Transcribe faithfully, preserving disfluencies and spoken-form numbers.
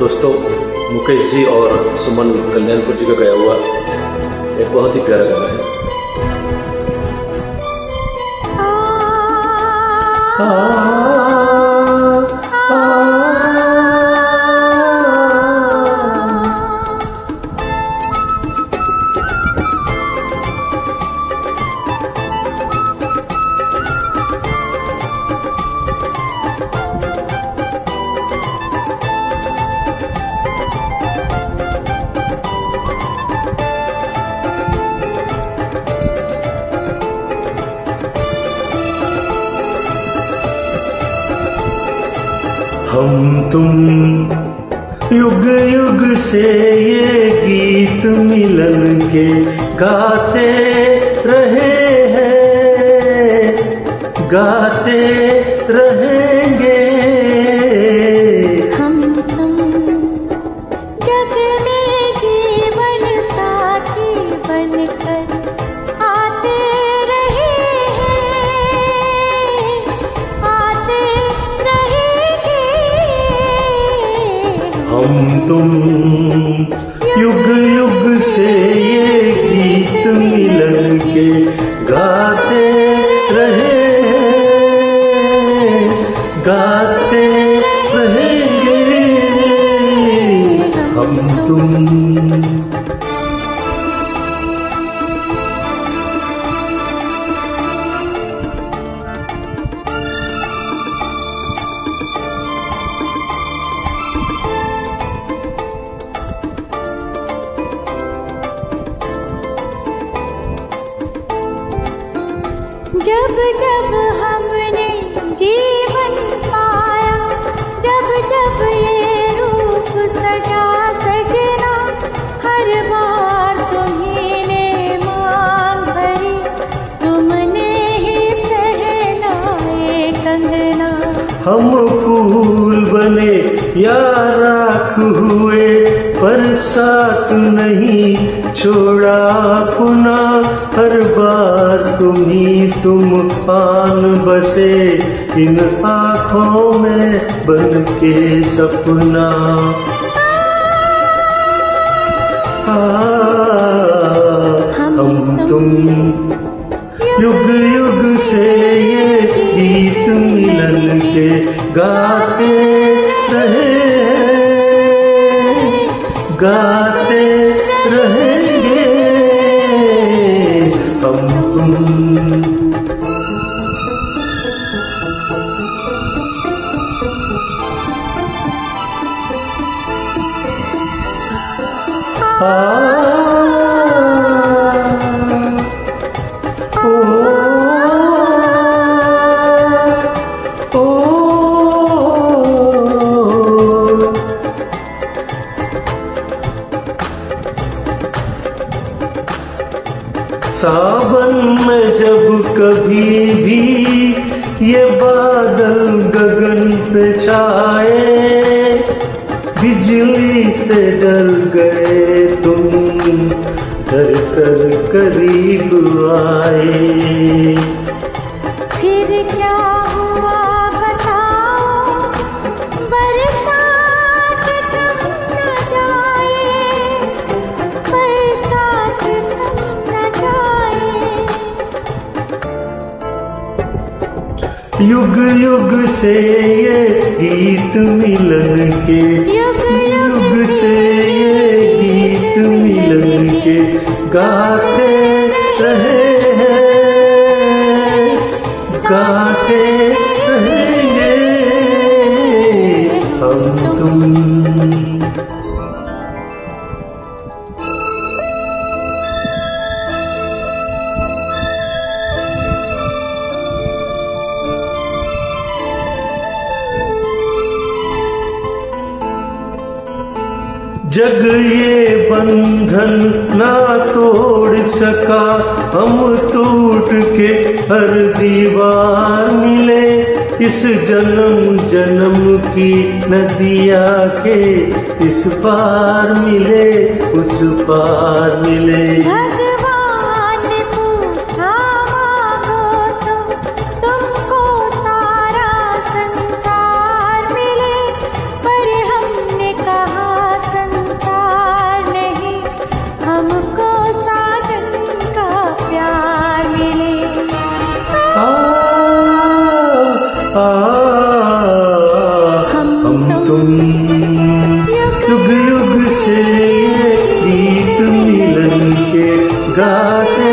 दोस्तों, मुकेश जी और सुमन कल्याणपुर जी का गाया हुआ एक बहुत ही प्यारा गाना है। आ, हम तुम युग युग से ये गीत मिलन के गाते रहे हैं, गाते रहेंगे। हम तुम जग में जीवन साथी बनकर आते रहे हैं, आते रहे। हम तुम युग युग से ये गीत मिलन के गाते रहे, गाते रहेंगे। हम तुम जब जब हमने जीवन पाया, जब जब ये रूप सजा सजना, हर बार तुम्हीं ने मांग भरी, तुमने ही पहना ये कंगना। हम फूल बने या राख हुए, पर साथ नहीं छोड़ा अपना। हर बार तुम ही तुम आन बसे, इन आँखों में बन के सपना। आ, हम तुम युग युग से ये गीत मिलन के गाते रहे, गाते रहेंगे। हम तुम आ सावन में जब कभी भी ये बादल गगन पे छाए, बिजली से डर गए तुम, डर कर करीब आए। फिर क्या हुआ बताओ, बरसात तुम न जाए, बरसात तुम युग युग से ये गीत मिलन के, युग युग से ये गीत मिलन के गाते रहे हैं, गाते रहेंगे। हम तुम जग ये बंधन ना तोड़ सका, हम टूट के हर दीवार मिले। इस जन्म जन्म की नदिया के इस पार मिले, उस पार मिले। भगवान पूछा मांगो तो तुमको सारा संसार मिले, पर हमने कहा हम तुम युग युग से ये गीत मिलन के गाते।